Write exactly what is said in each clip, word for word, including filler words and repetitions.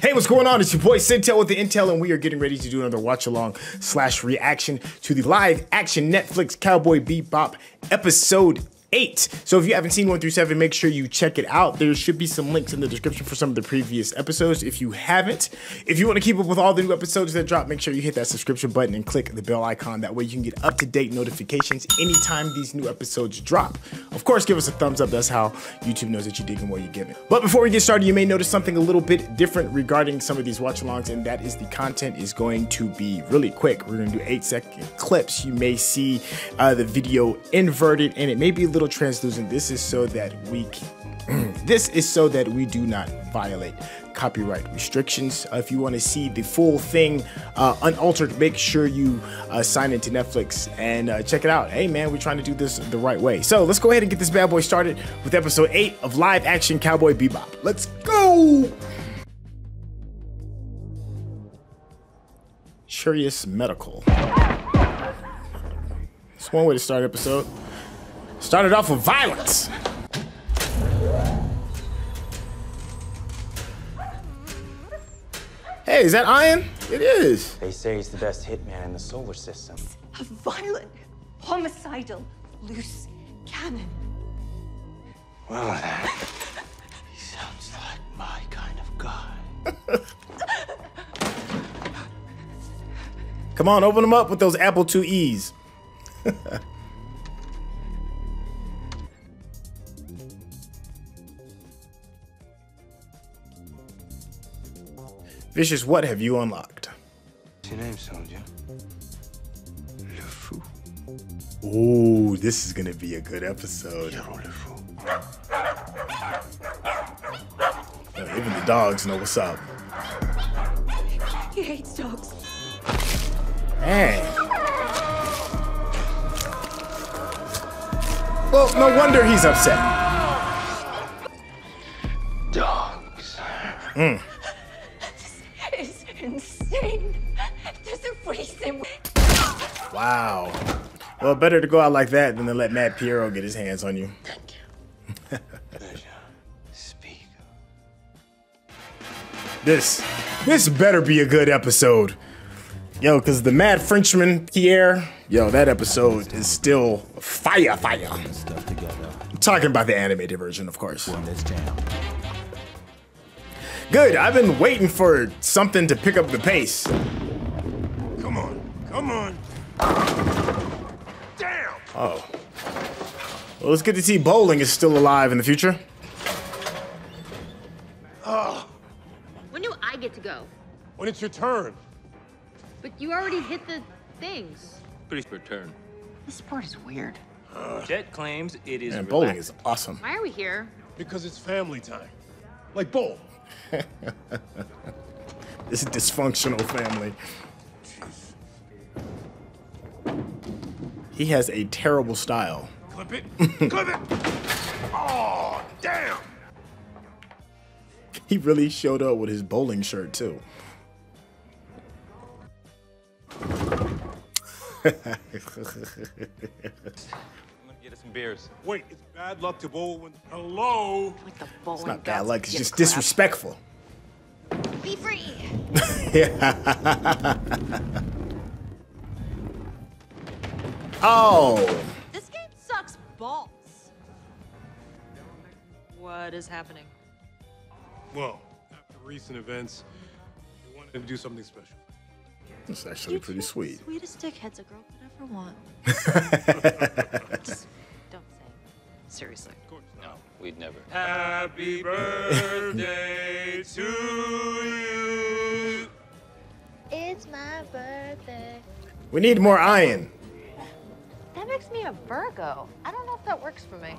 Hey, what's going on? It's your boy Syntell with the Intel, and we are getting ready to do another watch along slash reaction to the live action Netflix Cowboy Bebop episode eight. So if you haven't seen one through seven, make sure you check it out. There should be some links in the description for some of the previous episodes if you haven't. If you want to keep up with all the new episodes that drop, make sure you hit that subscription button and click the bell icon. That way you can get up-to-date notifications anytime these new episodes drop. Of course, give us a thumbs up. That's how YouTube knows that you're digging what you're giving. But before we get started, you may notice something a little bit different regarding some of these watch-alongs, and that is the content is going to be really quick. We're going to do eight-second clips. You may see uh, the video inverted, and it may be a little translucent. This is so that we can, this is so that we do not violate copyright restrictions. Uh, if you want to see the full thing uh, unaltered, make sure you uh, sign into Netflix and uh, check it out. Hey man, we're trying to do this the right way. So let's go ahead and get this bad boy started with episode eight of live action Cowboy Bebop. Let's go. Curious Medical. It's one way to start episode. Started off with violence. Hey, is that Ion? It is. They say he's the best hitman in the solar system. A violent, homicidal, loose cannon. Well, that sounds like my kind of guy. Come on, open him up with those Apple two E's. Vicious, what have you unlocked? What's your name, soldier? Lefou. Ooh, this is gonna be a good episode. Lefou. Yeah, even the dogs know what's up. He hates dogs. Man. Well, no wonder he's upset. Dogs. Mm. Wow. Well, better to go out like that than to let Mad Pierrot get his hands on you. Thank you. Pleasure. Speak. This, this better be a good episode. Yo, because the Mad Frenchman, Pierre, yo, that episode is still fire, fire. I'm talking about the animated version, of course. Good, I've been waiting for something to pick up the pace. Come on, come on. Damn. Oh. Well, it's good to see bowling is still alive in the future. Oh. When do I get to go? When it's your turn. But you already hit the things. But it's your turn. This part is weird. Uh, Jet claims it is. And bowling is awesome. Why are we here? Because it's family time. Like bowl. This is a dysfunctional family. He has a terrible style. Clip it, clip it. Oh, damn. He really showed up with his bowling shirt too. I'm gonna get us some beers. Wait, it's bad luck to bowl when, hello? Like the bowling, it's not bad luck, it's just crap. Disrespectful. Be free. Yeah. Oh! This game sucks balls. What is happening? Well, after recent events, we wanted to do something special. That's actually pretty sweet. The sweetest dickheads a girl could ever want. Just don't say it. Seriously. No, we'd never. Happy birthday to you. It's my birthday. We need more iron. That makes me a Virgo. I don't know if that works for me.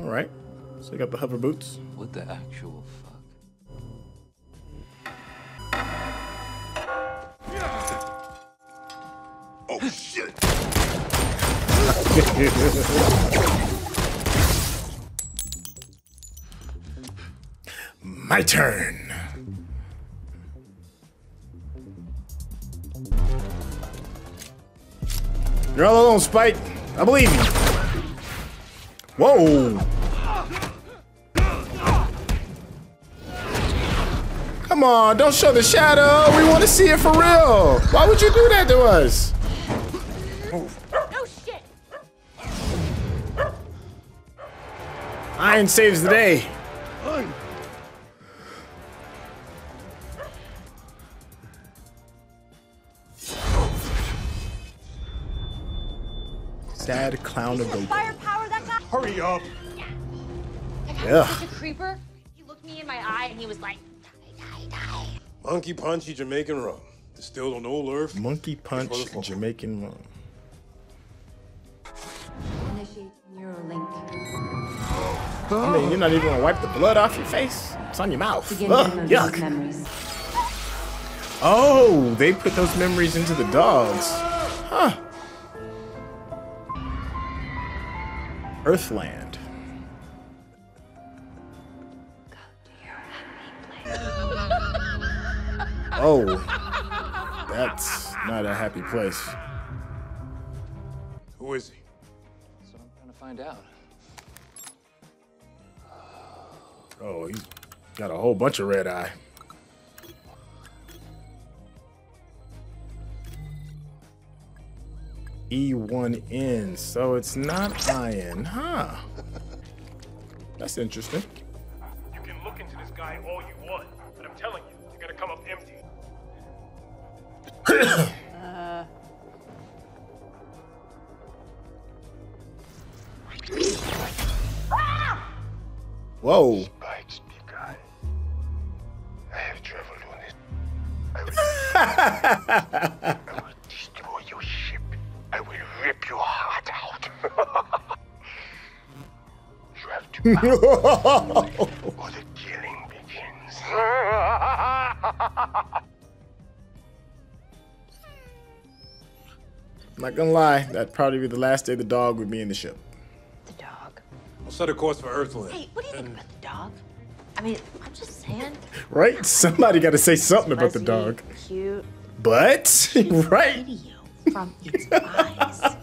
All right. So I got the hover boots. What the actual fuck? Oh shit! My turn. You're all alone, Spike. I believe you. Whoa! Come on, don't show the shadow. We want to see it for real. Why would you do that to us? Oh shit! Ion saves the day. Sad clown of the firepower that guy. Hurry up. Yeah. That guy was such a creeper. He looked me in my eye and he was like, die, die, die. Monkey punchy Jamaican rum. Distilled on old earth. Monkey punch Jamaican rum. Initiate Neuralink. I mean, you're not even gonna wipe the blood off your face. It's on your mouth. Ugh, yuck. Memories. Oh, they put those memories into the dogs. Huh. Earthland. Go to your happy place. Oh, that's not a happy place. Who is he? That's what I'm trying to find out. Oh, he's got a whole bunch of red eye. E one N, so it's not Ion, huh? That's interesting. You can look into this guy all you want, but I'm telling you, you're gonna come up empty. uh. Whoa. Spike's big guy. I have traveled on it. I will. Or the killing begins. I'm not gonna lie, that'd probably be the last day the dog would be in the ship. The dog. I'll set a course for Earthland. Hey, what do you think about the dog? I mean, I'm just saying. Right? Somebody gotta say something about the dog. Cute. But right. From its eyes.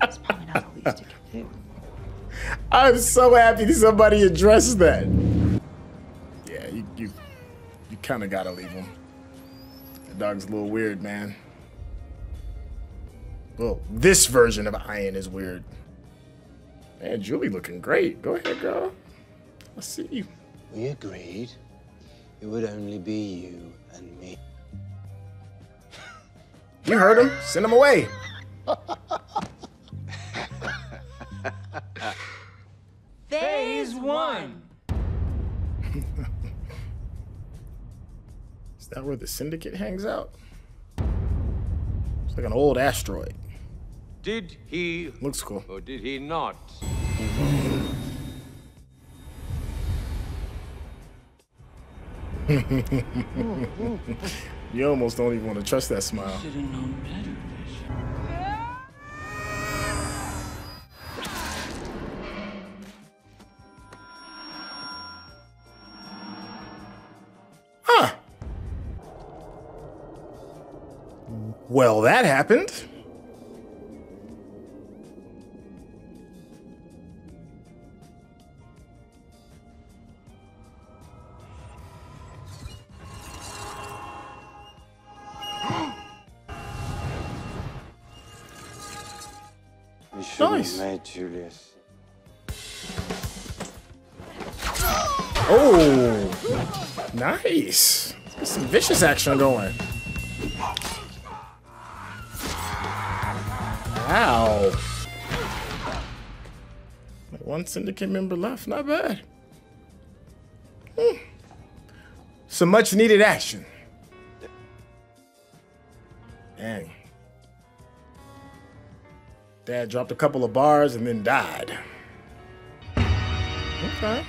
It's probably not the least it can do. I'm so happy that somebody addressed that. Yeah, you you, you kind of gotta leave him. The dog's a little weird, man. Well, this version of Ion is weird. Man, Julie looking great. Go ahead, girl. I'll see you. We agreed it would only be you and me. You heard him. Send him away. Phase one. Is that where the syndicate hangs out? It's like an old asteroid. Did he? Looks cool. Or did he not? You almost don't even want to trust that smile. Well, that happened. We should nice. Have made Julius. Oh, nice. There's some vicious action going. Wow. One syndicate member left, not bad. Hmm. Some much needed action. Dang. Dad dropped a couple of bars and then died. Okay.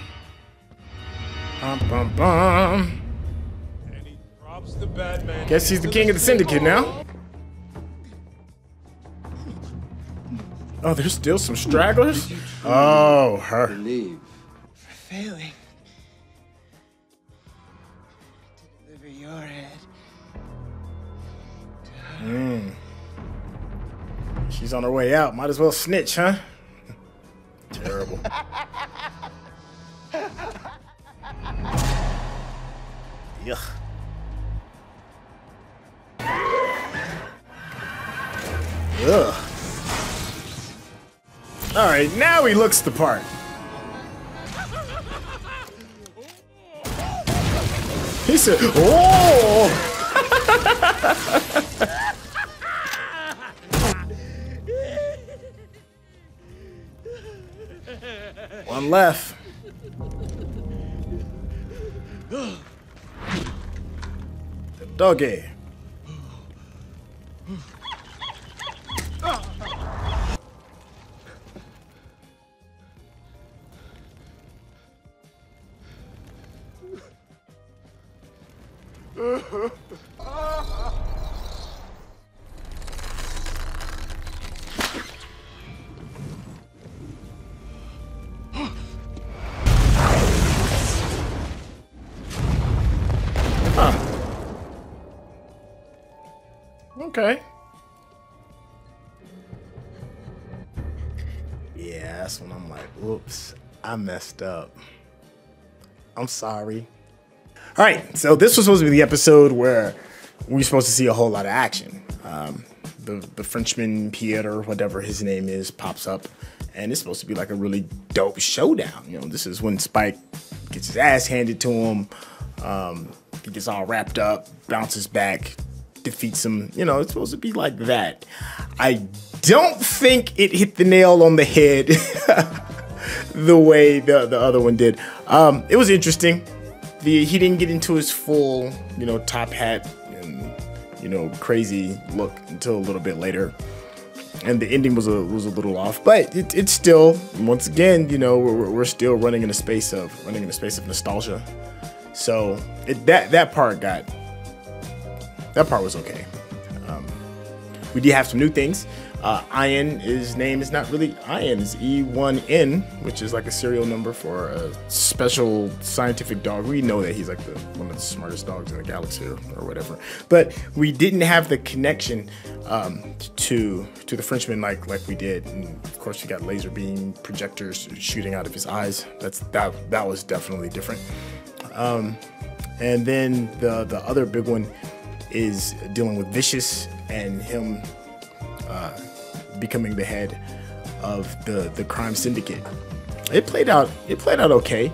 Bum, bum, bum. And he drops the Batman. Guess he's the king of the syndicate now. Oh, there's still some stragglers? Oh, her. We're failing to deliver your head to her. Mm. She's on her way out. Might as well snitch, huh? Terrible. Yuck. Ugh. Alright, now he looks the part. He said, oh! One left. The doggy. Okay. Yeah, that's when I'm like, whoops, I messed up. I'm sorry. All right, so this was supposed to be the episode where we were supposed to see a whole lot of action. Um, the, the Frenchman, Pierre, whatever his name is, pops up, and it's supposed to be like a really dope showdown. You know, this is when Spike gets his ass handed to him. Um, he gets all wrapped up, bounces back, defeats him. You know, it's supposed to be like that. I don't think it hit the nail on the head the way the, the other one did. Um, it was interesting. The, he didn't get into his full, you know, top hat and, you know, crazy look until a little bit later. And the ending was a, was a little off, but it, it's still, once again, you know, we're, we're still running in a space of, running in a space of nostalgia. So it, that, that part got, That part was okay. Um, we did have some new things. Uh, Ion, his name is not really Ion, it's E one N, which is like a serial number for a special scientific dog. We know that he's like the, one of the smartest dogs in the galaxy or, or whatever. But we didn't have the connection um, to to the Frenchman like like we did. And of course, you got laser beam projectors shooting out of his eyes. That's that that was definitely different. Um, and then the the other big one is dealing with Vicious and him uh, becoming the head of the the crime syndicate. It played out. It played out okay.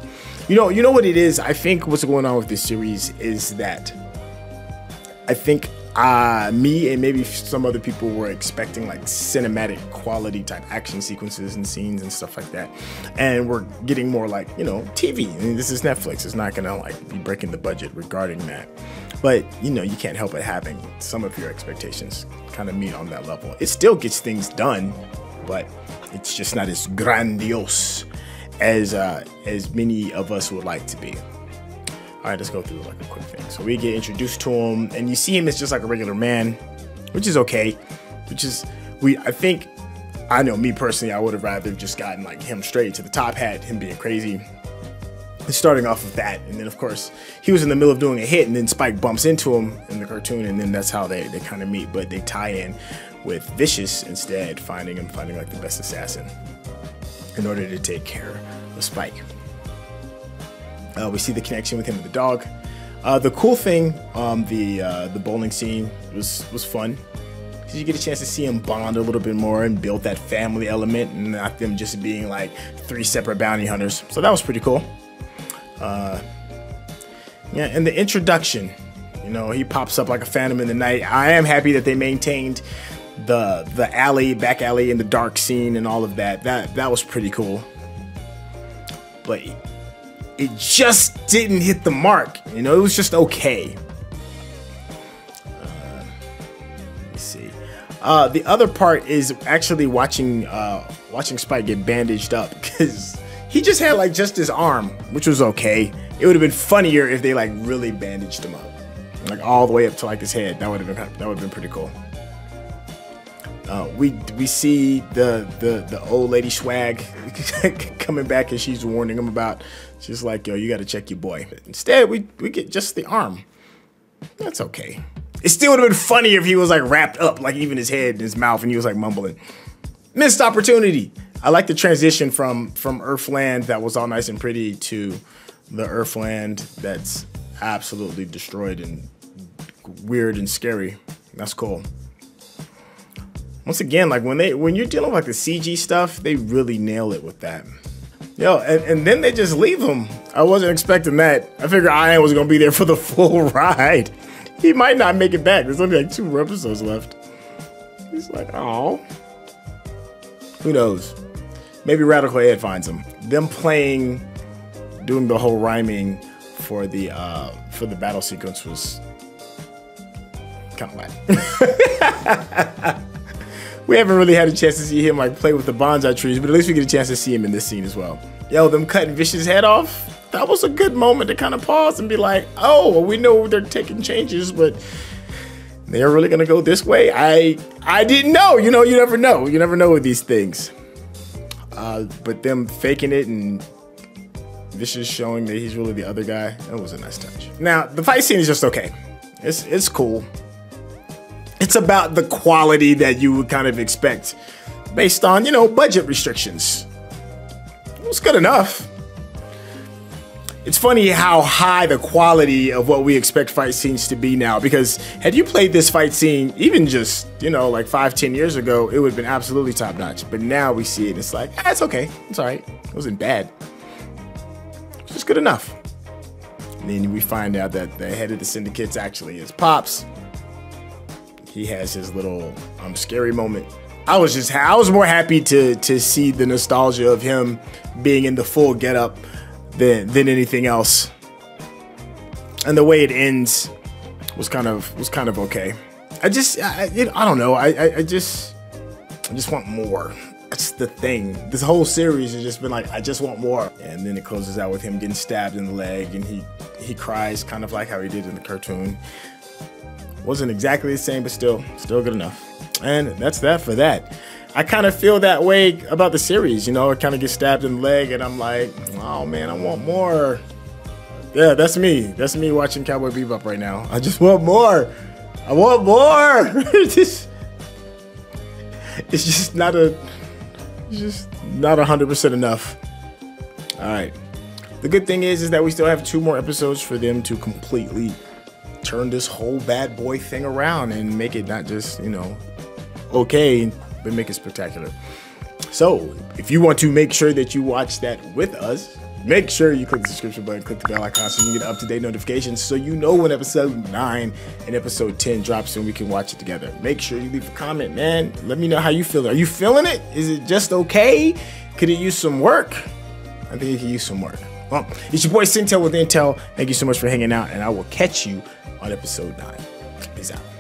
You know. You know what it is. I think what's going on with this series is that I think uh, me and maybe some other people were expecting like cinematic quality type action sequences and scenes and stuff like that, and we're getting more like, you know, T V. I mean, this is Netflix. It's not gonna like be breaking the budget regarding that. But, you know, you can't help but having some of your expectations kind of meet on that level. It still gets things done, but it's just not as grandiose as uh, as many of us would like to be. All right, let's go through like a quick thing. So we get introduced to him, and you see him as just like a regular man, which is okay. Which is, we I think, I know me personally, I would have rather just gotten like him straight to the top hat, him being crazy. Starting off with that, and then of course he was in the middle of doing a hit, and then Spike bumps into him in the cartoon, and then that's how they, they kind of meet, but they tie in with Vicious instead, finding him, finding like the best assassin in order to take care of Spike. Uh, we see the connection with him and the dog. Uh, the cool thing, um, the uh, the bowling scene was, was fun. You get a chance to see him bond a little bit more and build that family element, and not them just being like three separate bounty hunters. So that was pretty cool. Uh, yeah, and the introduction, you know, he pops up like a phantom in the night. I am happy that they maintained the the alley, back alley, and the dark scene and all of that. That that was pretty cool, but it, it just didn't hit the mark. You know, it was just okay. Uh, let's see. Uh, the other part is actually watching uh, watching Spike get bandaged up, because he just had like just his arm, which was okay. It would have been funnier if they like really bandaged him up, like all the way up to like his head. That would have been that would have been pretty cool. Uh, we we see the the the old lady swag coming back, and she's warning him about. She's like, "Yo, you got to check your boy." But instead, we we get just the arm. That's okay. It still would have been funnier if he was like wrapped up, like even his head and his mouth, and he was like mumbling. Missed opportunity. I like the transition from from Earthland that was all nice and pretty to the Earthland that's absolutely destroyed and weird and scary. That's cool. Once again, like when they when you're dealing with like the C G stuff, they really nail it with that. Yo, and, and then they just leave him. I wasn't expecting that. I figured Ion was gonna be there for the full ride. He might not make it back. There's only like two more episodes left. He's like, oh. Who knows? Maybe Radical Ed finds him. Them playing, doing the whole rhyming for the uh, for the battle sequence was kind of whack. We haven't really had a chance to see him like play with the bonsai trees, but at least we get a chance to see him in this scene as well. Yo, them cutting Vicious head off, that was a good moment to kind of pause and be like, oh, we know they're taking changes, but they're really gonna go this way? I I didn't know, you know, you never know. You never know with these things. Uh, but them faking it and Vicious showing that he's really the other guy, that was a nice touch. Now, the fight scene is just okay. It's, it's cool. It's about the quality that you would kind of expect based on, you know, budget restrictions. It was good enough. It's funny how high the quality of what we expect fight scenes to be now, because had you played this fight scene even just, you know, like five, ten years ago, it would have been absolutely top notch. But now we see it, it's like, ah, it's okay. It's all right. It wasn't bad. It's just good enough. And then we find out that the head of the syndicates actually is Pops. He has his little um, scary moment. I was just, I was more happy to to see the nostalgia of him being in the full getup than than anything else. And the way it ends was kind of was kind of okay. I just, I, it, I don't know. I, I I just, I just want more. That's the thing. This whole series has just been like, I just want more. And then it closes out with him getting stabbed in the leg, and he he cries, kind of like how he did in the cartoon. Wasn't exactly the same, but still, still good enough. And that's that for that. I kind of feel that way about the series, you know, I kind of get stabbed in the leg and I'm like, oh man, I want more. Yeah, that's me. That's me watching Cowboy Bebop right now. I just want more. I want more. It's just, it's just not a, it's just not one hundred percent enough. All right. The good thing is, is that we still have two more episodes for them to completely turn this whole bad boy thing around and make it not just, you know, okay, but make it spectacular. So if you want to make sure that you watch that with us, make sure you click the subscription button, click the bell icon so you can get up-to-date notifications so you know when episode nine and episode ten drops and we can watch it together. Make sure you leave a comment, man. Let me know how you feel. Are you feeling it? Is it just okay? Could it use some work? I think it could use some work. Well, it's your boy Syntell with Intel. Thank you so much for hanging out, and I will catch you on episode nine. Peace out.